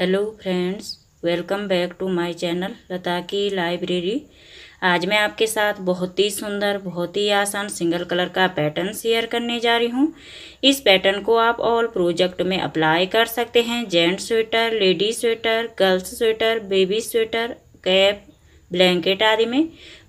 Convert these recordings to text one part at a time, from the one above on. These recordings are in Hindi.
Hello friends, welcome back to my channel Lata की लाइब्रेरी। आज मैं आपके साथ बहुत ही सुंदर, बहुत ही आसान सिंगल कलर का पैटर्न शेयर करने जा रही हूं। इस पैटर्न को आप ऑल प्रोजेक्ट में अप्लाई कर सकते हैं। Gents sweater, ladies sweater, girls sweater, baby sweater, cap, blanket आदि में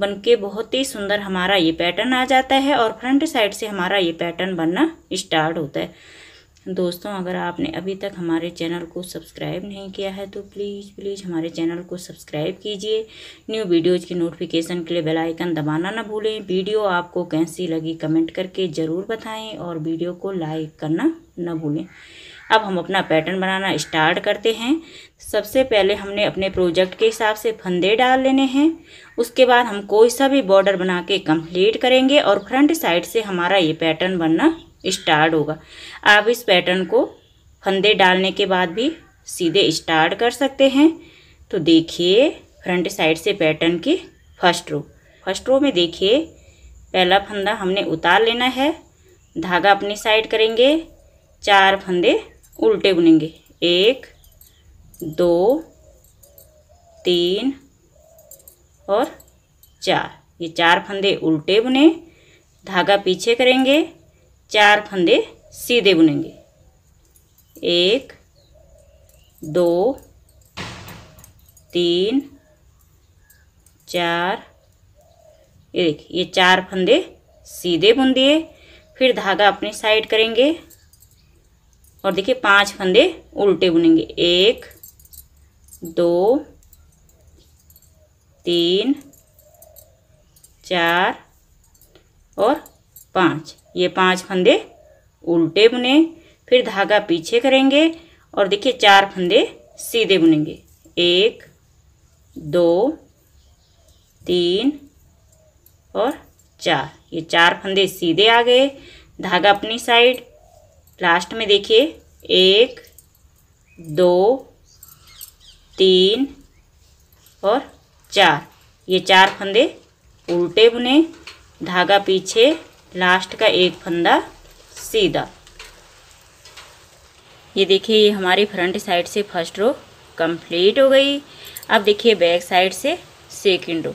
बनके बहुत ही सुंदर हमारा ये पैटर्न आ जाता है और फ्रंट साइड से हमारा ये पैटर्न बनना स्टार्ट होता है। दोस्तों, अगर आपने अभी तक हमारे चैनल को सब्सक्राइब नहीं किया है तो प्लीज़ हमारे चैनल को सब्सक्राइब कीजिए। न्यू वीडियोज़ की नोटिफिकेशन के लिए बेल आइकन दबाना ना भूलें। वीडियो आपको कैसी लगी कमेंट करके ज़रूर बताएं और वीडियो को लाइक करना ना भूलें। अब हम अपना पैटर्न बनाना स्टार्ट करते हैं। सबसे पहले हमने अपने प्रोजेक्ट के हिसाब से फंदे डाल लेने हैं। उसके बाद हम कोई सा भी बॉर्डर बना के कंप्लीट करेंगे और फ्रंट साइड से हमारा ये पैटर्न बनना स्टार्ट होगा। आप इस पैटर्न को फंदे डालने के बाद भी सीधे स्टार्ट कर सकते हैं। तो देखिए फ्रंट साइड से पैटर्न की फर्स्ट रो में देखिए पहला फंदा हमने उतार लेना है। धागा अपनी साइड करेंगे, चार फंदे उल्टे बुनेंगे, 1 2 3 और 4। ये 4 फंदे उल्टे बुने, धागा पीछे करेंगे, 4 फंदे सीधे बुनेंगे, 1 2 3 4। ये देखिए, ये 4 फंदे सीधे बुन दिए। फिर धागा अपनी साइड करेंगे और देखिए 5 फंदे उल्टे बुनेंगे, 1 2 3 4 और 5। ये 5 फंदे उल्टे बुने। फिर धागा पीछे करेंगे और देखिए 4 फंदे सीधे बुनेंगे, 1 2 3 और 4। ये 4 फंदे सीधे आ गए। धागा अपनी साइड, लास्ट में देखिए 1 2 3 और 4। ये 4 फंदे उल्टे बुने, धागा पीछे, लास्ट का 1 फंदा सीधा। ये देखिए, ये हमारी फ्रंट साइड से फर्स्ट रो कंप्लीट हो गई। अब देखिए बैक साइड से सेकंड रो।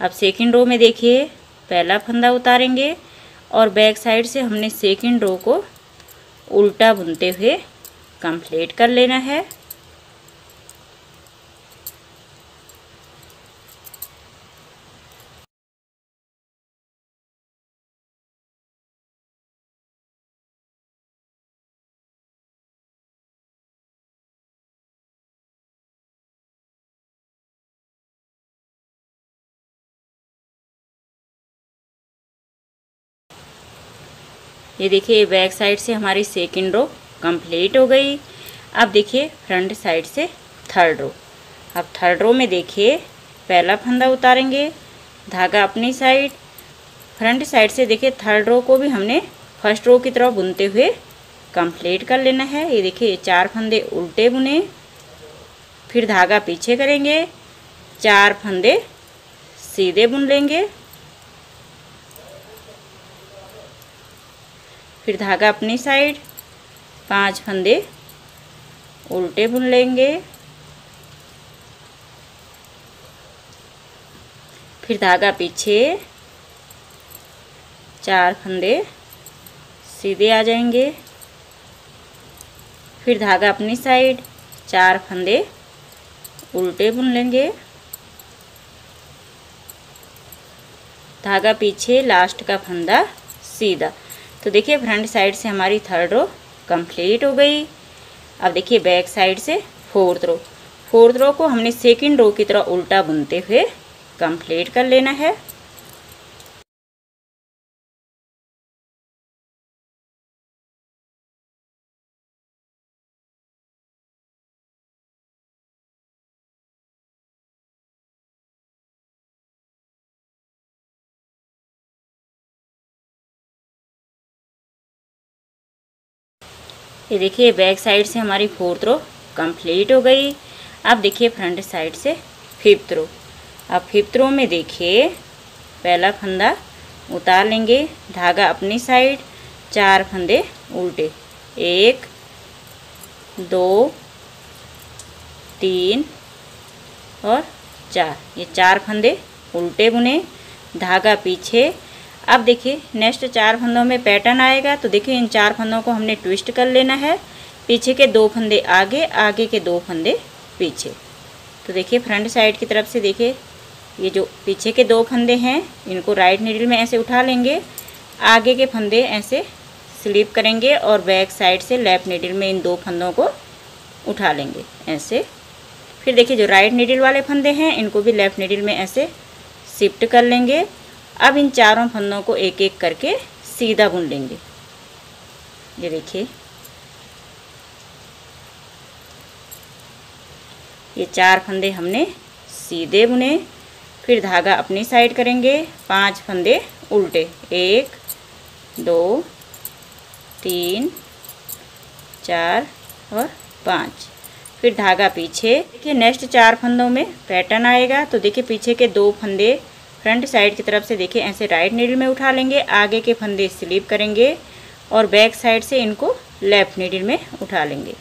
अब सेकंड रो में देखिए पहला फंदा उतारेंगे और बैक साइड से हमने सेकंड रो को उल्टा बुनते हुए कंप्लीट कर लेना है। ये देखिए बैक साइड से हमारी सेकंड रो कंप्लीट हो गई। अब देखिए फ्रंट साइड से थर्ड रो। अब थर्ड रो में देखिए पहला फंदा उतारेंगे, धागा अपनी साइड, फ्रंट साइड से देखिए थर्ड रो को भी हमने फर्स्ट रो की तरह बुनते हुए कंप्लीट कर लेना है। ये देखिए 4 फंदे उल्टे बुने, फिर धागा पीछे करेंगे, 4 फंदे सीधे बुन लेंगे, फिर धागा अपनी साइड, 5 फंदे उल्टे बुन लेंगे, फिर धागा पीछे, 4 फंदे सीधे आ जाएंगे, फिर धागा अपनी साइड, 4 फंदे उल्टे बुन लेंगे, धागा पीछे, लास्ट का फंदा सीधा। तो देखिए फ्रंट साइड से हमारी थर्ड रो कंप्लीट हो गई। अब देखिए बैक साइड से फोर्थ रो। फोर्थ रो को हमने सेकंड रो की तरह उल्टा बुनते हुए कंप्लीट कर लेना है। ये देखिए बैक साइड से हमारी फोर्थ रो कंप्लीट हो गई। अब देखिए फ्रंट साइड से फिफ्थ रो। अब फिफ्थ रो में देखिए पहला फंदा उतार लेंगे, धागा अपनी साइड, 4 फंदे उल्टे, 1 2 तीन और चार, ये चार फंदे उल्टे बुने, धागा पीछे। अब देखिए नेक्स्ट चार फंदों में पैटर्न आएगा, तो देखिए इन चार फंदों को हमने ट्विस्ट कर लेना है, पीछे के दो फंदे आगे, आगे के दो फंदे पीछे। तो देखिए फ्रंट साइड की तरफ से देखिए ये जो पीछे के दो फंदे हैं इनको राइट नीडल में ऐसे उठा लेंगे, आगे के फंदे ऐसे स्लिप करेंगे और बैक साइड से लेफ्ट नीडल में इन दो फंदों को उठा लेंगे ऐसे। फिर देखिए जो राइट नीडल वाले फंदे हैं इनको भी लेफ़्ट नीडल में ऐसे शिफ्ट कर लेंगे। अब इन चारों फंदों को एक एक करके सीधा बुन लेंगे। ये देखिए ये चार फंदे हमने सीधे बुने, फिर धागा अपनी साइड करेंगे, पांच फंदे उल्टे, एक दो तीन चार और पाँच, फिर धागा पीछे। देखिए नेक्स्ट चार फंदों में पैटर्न आएगा, तो देखिए पीछे के दो फंदे फ्रंट साइड की तरफ से देखिए ऐसे राइट नीडल में उठा लेंगे, आगे के फंदे स्लिप करेंगे और बैक साइड से इनको लेफ़्ट नीडल में उठा लेंगे।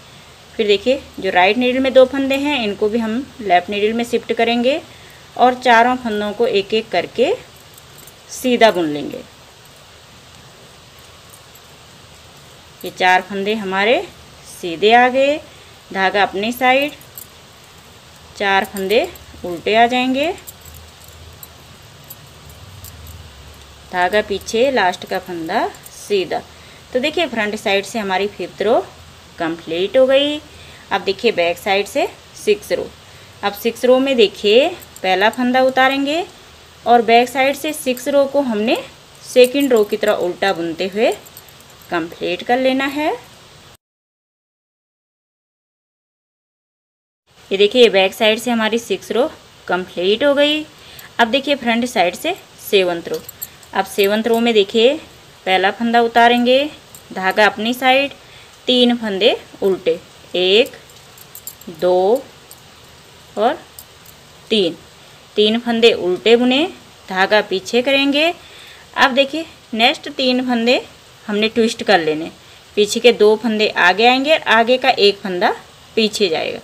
फिर देखिए जो राइट नीडल में दो फंदे हैं इनको भी हम लेफ़्ट नीडल में शिफ्ट करेंगे और चारों फंदों को एक एक करके सीधा बुन लेंगे। ये चार फंदे हमारे सीधे आ गए, धागा अपनी साइड, चार फंदे उल्टे आ जाएंगे, धागा पीछे, लास्ट का फंदा सीधा। तो देखिए फ्रंट साइड से हमारी फिफ्थ रो कंप्लीट हो गई। अब देखिए बैक साइड से सिक्स रो। अब सिक्स रो में देखिए पहला फंदा उतारेंगे और बैक साइड से सिक्स रो को हमने सेकंड रो की तरह उल्टा बुनते हुए कंप्लीट कर लेना है। ये देखिए ये बैक साइड से हमारी सिक्स रो कंप्लीट हो गई। अब देखिए फ्रंट साइड से सेवंथ रो। अब सेवंथ रो में देखिए पहला फंदा उतारेंगे, धागा अपनी साइड, तीन फंदे उल्टे, एक दो और तीन, तीन फंदे उल्टे बुने, धागा पीछे करेंगे। अब देखिए नेक्स्ट तीन फंदे हमने ट्विस्ट कर लेने, पीछे के दो फंदे आगे आएंगे और आगे का एक फंदा पीछे जाएगा।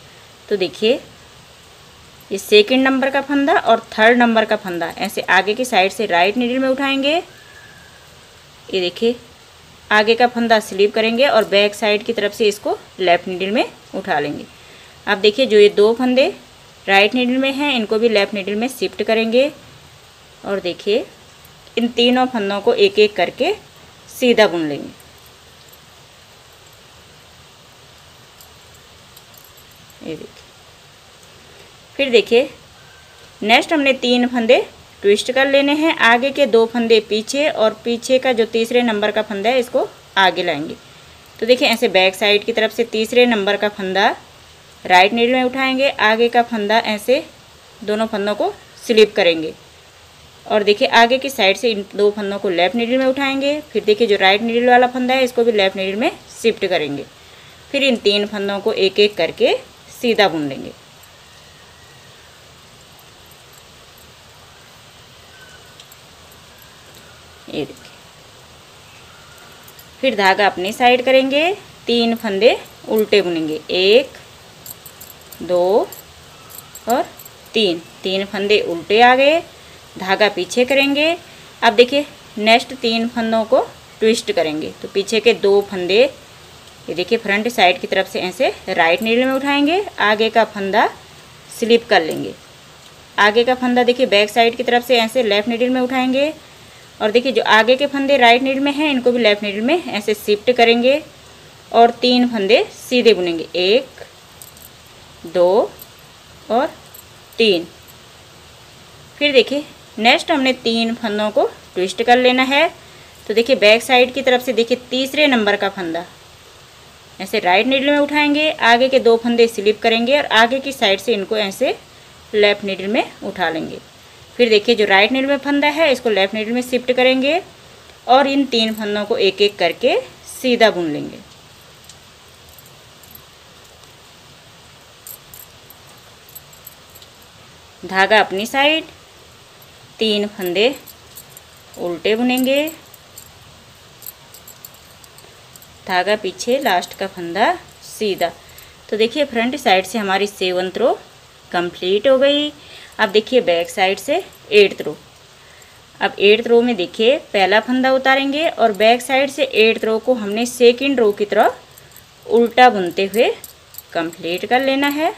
तो देखिए ये सेकंड नंबर का फंदा और थर्ड नंबर का फंदा ऐसे आगे की साइड से राइट नीडल में उठाएंगे, ये देखिए आगे का फंदा स्लिप करेंगे और बैक साइड की तरफ से इसको लेफ़्ट नीडल में उठा लेंगे। अब देखिए जो ये दो फंदे राइट नीडल में हैं इनको भी लेफ़्ट नीडल में शिफ्ट करेंगे और देखिए इन तीनों फंदों को एक एक करके सीधा बुन लेंगे। ये देखिए फिर देखिए नेक्स्ट हमने तीन फंदे ट्विस्ट कर लेने हैं, आगे के दो फंदे पीछे और पीछे का जो तीसरे नंबर का फंदा है इसको आगे लाएंगे। तो देखिए ऐसे बैक साइड की तरफ से तीसरे नंबर का फंदा राइट नीडल में उठाएंगे, आगे का फंदा ऐसे दोनों फंदों को स्लिप करेंगे और देखिए आगे की साइड से इन दो फंदों को लेफ़्ट नीडल में उठाएंगे। फिर देखिए जो राइट नीडल वाला फंदा है इसको भी लेफ़्ट नीडल में शिफ्ट करेंगे, फिर इन तीन फंदों को एक एक करके सीधा बुन लेंगे। ये देखिए फिर धागा अपनी साइड करेंगे, तीन फंदे उल्टे बुनेंगे, एक दो और तीन, तीन फंदे उल्टे आ गए, धागा पीछे करेंगे। अब देखिए नेक्स्ट तीन फंदों को ट्विस्ट करेंगे, तो पीछे के दो फंदे ये देखिए फ्रंट साइड की तरफ से ऐसे राइट नीडल में उठाएंगे, आगे का फंदा स्लिप कर लेंगे, आगे का फंदा देखिए बैक साइड की तरफ से ऐसे लेफ़्ट नीडल में उठाएंगे और देखिए जो आगे के फंदे राइट नीडल में हैं इनको भी लेफ़्ट नीडल में ऐसे शिफ्ट करेंगे और तीन फंदे सीधे बुनेंगे, एक दो और तीन। फिर देखिए नेक्स्ट हमने तीन फंदों को ट्विस्ट कर लेना है, तो देखिए बैक साइड की तरफ से देखिए तीसरे नंबर का फंदा ऐसे राइट नीडल में उठाएंगे, आगे के दो फंदे स्लिप करेंगे और आगे की साइड से इनको ऐसे लेफ़्ट नीडल में उठा लेंगे। फिर देखिए जो राइट नीडल में फंदा है इसको लेफ़्ट नीडल में शिफ्ट करेंगे और इन तीन फंदों को एक एक करके सीधा बुन लेंगे। धागा अपनी साइड, तीन फंदे उल्टे बुनेंगे, धागा पीछे, लास्ट का फंदा सीधा। तो देखिए फ्रंट साइड से हमारी 7 थ्रो कंप्लीट हो गई। अब देखिए बैक साइड से 8 थ्रो। अब 8 थ्रो में देखिए पहला फंदा उतारेंगे और बैक साइड से 8 थ्रो को हमने सेकंड रो की तरह उल्टा बुनते हुए कंप्लीट कर लेना है।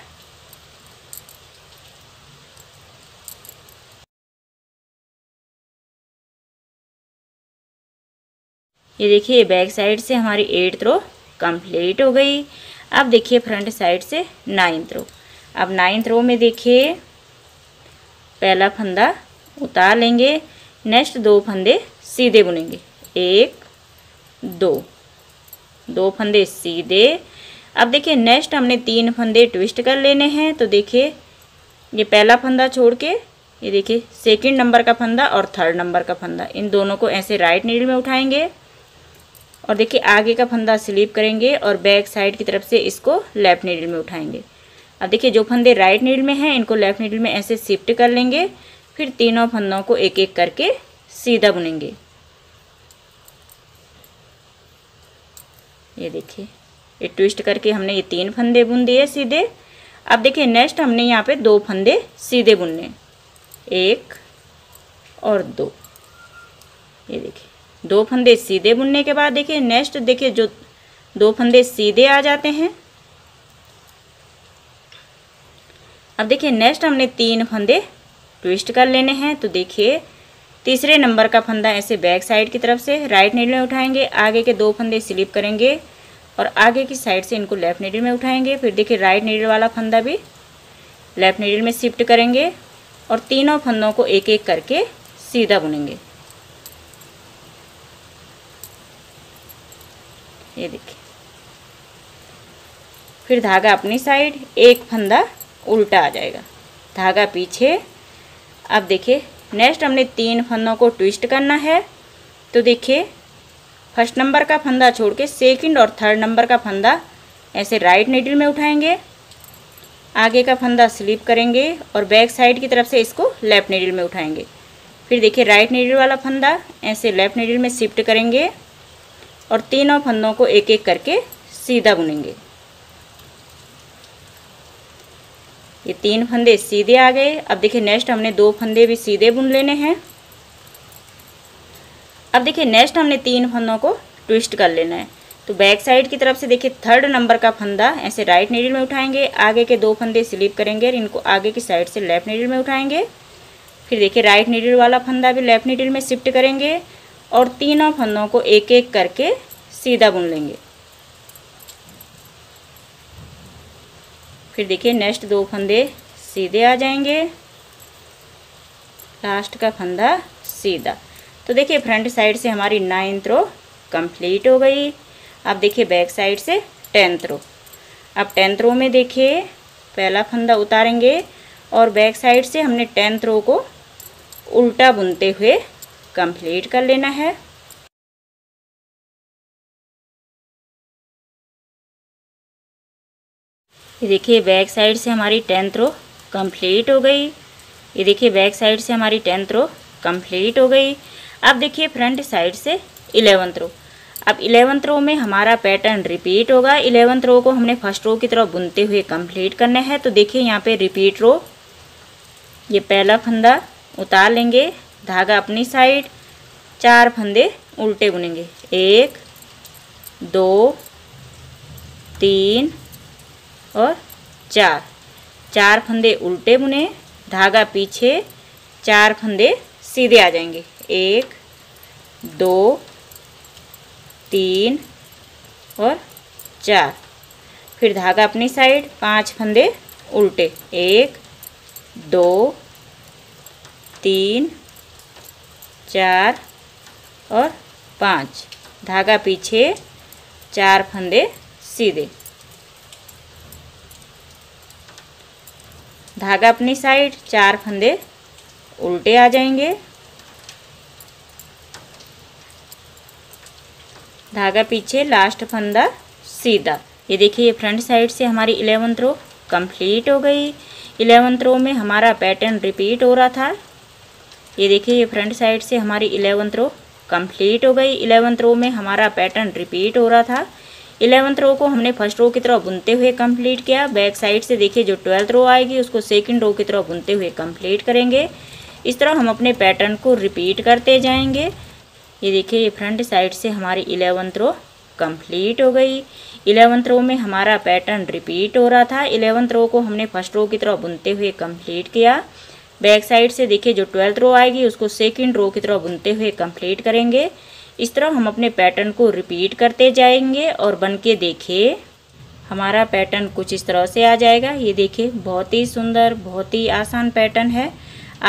ये देखिए बैक साइड से हमारी 8 थ्रो कंप्लीट हो गई। अब देखिए फ्रंट साइड से 9 थ्रो। अब 9 थ्रो में देखिए पहला फंदा उतार लेंगे, नेक्स्ट दो फंदे सीधे बुनेंगे, एक दो, दो फंदे सीधे। अब देखिए नेक्स्ट हमने 3 फंदे ट्विस्ट कर लेने हैं। तो देखिए ये पहला फंदा छोड़ के ये देखिए सेकंड नंबर का फंदा और थर्ड नंबर का फंदा, इन दोनों को ऐसे राइट नीडल में उठाएंगे और देखिए आगे का फंदा स्लिप करेंगे और बैक साइड की तरफ से इसको लेफ्ट नीडल में उठाएंगे। अब देखिए जो फंदे राइट नीडल में हैं इनको लेफ्ट नीडल में ऐसे शिफ्ट कर लेंगे, फिर तीनों फंदों को एक एक करके सीधा बुनेंगे। ये देखिए ये ट्विस्ट करके हमने ये 3 फंदे बुन दिए सीधे। अब देखिए नेक्स्ट हमने यहाँ पे 2 फंदे सीधे बुनने, एक और दो। ये देखिए 2 फंदे सीधे बुनने के बाद देखिए नेक्स्ट देखिए जो 2 फंदे सीधे आ जाते हैं। अब देखिए नेक्स्ट हमने 3 फंदे ट्विस्ट कर लेने हैं। तो देखिए तीसरे नंबर का फंदा ऐसे बैक साइड की तरफ से राइट नीडल में उठाएंगे, आगे के 2 फंदे स्लिप करेंगे और आगे की साइड से इनको लेफ्ट नीडल में उठाएंगे, फिर देखिए राइट नीडल वाला फंदा भी लेफ्ट नीडल में शिफ्ट करेंगे और तीनों फंदों को एक एक करके सीधा बुनेंगे। ये देखिए फिर धागा अपनी साइड, एक फंदा उल्टा आ जाएगा, धागा पीछे। अब देखिए नेक्स्ट हमने 3 फंदों को ट्विस्ट करना है। तो देखिए फर्स्ट नंबर का फंदा छोड़ के सेकेंड और थर्ड नंबर का फंदा ऐसे राइट नीडल में उठाएंगे, आगे का फंदा स्लिप करेंगे और बैक साइड की तरफ से इसको लेफ्ट नीडल में उठाएंगे, फिर देखिए राइट नीडल वाला फंदा ऐसे लेफ्ट नीडल में शिफ्ट करेंगे और तीनों फंदों को एक एक करके सीधा बुनेंगे। ये 3 फंदे सीधे आ गए। अब देखिए नेक्स्ट हमने 2 फंदे भी सीधे बुन लेने हैं। अब देखिए नेक्स्ट हमने 3 फंदों को ट्विस्ट कर लेना है। तो बैक साइड की तरफ से देखिए थर्ड नंबर का फंदा ऐसे राइट नीडल में उठाएंगे, आगे के 2 फंदे स्लिप करेंगे और इनको आगे की साइड से लेफ्ट नीडल में उठाएंगे, फिर देखिए राइट नीडल वाला फंदा भी लेफ्ट नीडल में शिफ्ट करेंगे और तीनों फंदों को एक एक करके सीधा बुन लेंगे। फिर देखिए नेक्स्ट 2 फंदे सीधे आ जाएंगे, लास्ट का फंदा सीधा। तो देखिए फ्रंट साइड से हमारी 9 थ्रो कंप्लीट हो गई। अब देखिए बैक साइड से 10 थ्रो। अब 10 थ्रो में देखिए पहला फंदा उतारेंगे और बैक साइड से हमने 10 थ्रो को उल्टा बुनते हुए कंप्लीट कर लेना है। ये देखिए बैक साइड से हमारी 10 रो कंप्लीट हो गई। ये देखिए बैक साइड से हमारी 10 रो कंप्लीट हो गई। अब देखिए फ्रंट साइड से 11 रो। अब 11 रो में हमारा पैटर्न रिपीट होगा। 11 रो को हमने फर्स्ट रो की तरह बुनते हुए कंप्लीट करना है। तो देखिए यहाँ पे रिपीट रो, ये पहला फंदा उतार लेंगे, धागा अपनी साइड, 4 फंदे उल्टे बुनेंगे, 1 2 3 और 4, 4 फंदे उल्टे बुने, धागा पीछे, 4 फंदे सीधे आ जाएंगे, 1 2 3 और 4, फिर धागा अपनी साइड, 5 फंदे उल्टे, 1 2 3 4 और 5, धागा पीछे, 4 फंदे सीधे, धागा अपनी साइड, 4 फंदे उल्टे आ जाएंगे, धागा पीछे, लास्ट फंदा सीधा। ये देखिए फ्रंट साइड से हमारी 11 रो कंप्लीट हो गई। 11 रो में हमारा पैटर्न रिपीट हो रहा था। ये देखिए ये फ्रंट साइड से हमारी 11 रो कंप्लीट हो गई। 11 रो में हमारा पैटर्न रिपीट हो रहा था। 11th रो को हमने फर्स्ट रो की तरह बुनते हुए कंप्लीट किया। बैक साइड से देखिए जो 12th रो आएगी उसको सेकंड रो की तरह बुनते हुए कंप्लीट करेंगे। इस तरह हम अपने पैटर्न को रिपीट करते जाएंगे। ये देखिए ये फ्रंट साइड से हमारी 11th रो कंप्लीट हो गई। 11th रो में हमारा पैटर्न रिपीट हो रहा था। 11th रो को हमने फर्स्ट रो की तरह बुनते हुए कंप्लीट किया। बैक साइड से देखिए जो 12th रो आएगी उसको सेकंड रो की तरह बुनते हुए कंप्लीट करेंगे। इस तरह हम अपने पैटर्न को रिपीट करते जाएंगे और बन के देखिए हमारा पैटर्न कुछ इस तरह से आ जाएगा। ये देखिए बहुत ही सुंदर बहुत ही आसान पैटर्न है।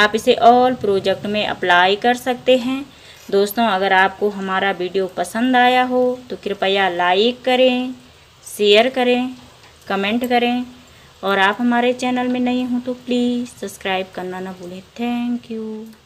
आप इसे ऑल प्रोजेक्ट में अप्लाई कर सकते हैं। दोस्तों अगर आपको हमारा वीडियो पसंद आया हो तो कृपया लाइक करें, शेयर करें, कमेंट करें और आप हमारे चैनल में नए हों तो प्लीज़ सब्सक्राइब करना ना भूलें। Thank you.